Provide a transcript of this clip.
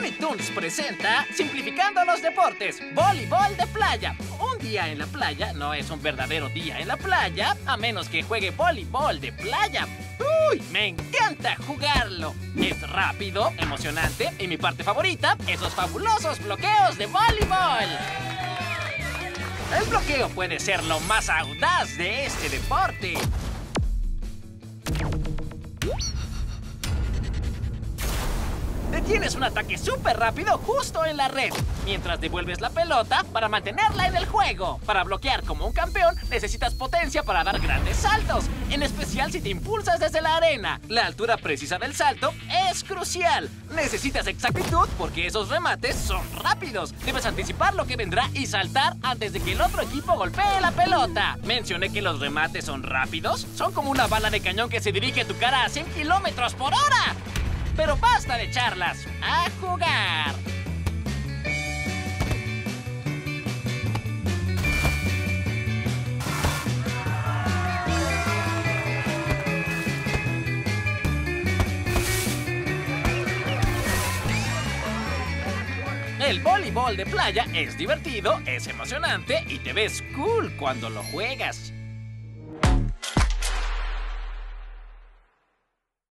Unitoons presenta Simplificando los Deportes, Voleibol de Playa. Un día en la playa no es un verdadero día en la playa, a menos que juegue voleibol de playa. ¡Uy! ¡Me encanta jugarlo! Es rápido, emocionante y mi parte favorita, esos fabulosos bloqueos de voleibol. El bloqueo puede ser lo más audaz de este deporte. Tienes un ataque súper rápido justo en la red, mientras devuelves la pelota para mantenerla en el juego. Para bloquear como un campeón, necesitas potencia para dar grandes saltos, en especial si te impulsas desde la arena. La altura precisa del salto es crucial. Necesitas exactitud porque esos remates son rápidos. Debes anticipar lo que vendrá y saltar antes de que el otro equipo golpee la pelota. Mencioné que los remates son rápidos. Son como una bala de cañón que se dirige a tu cara a 100 kilómetros por hora. Pero basta de charlas, ¡a jugar! El voleibol de playa es divertido, es emocionante y te ves cool cuando lo juegas.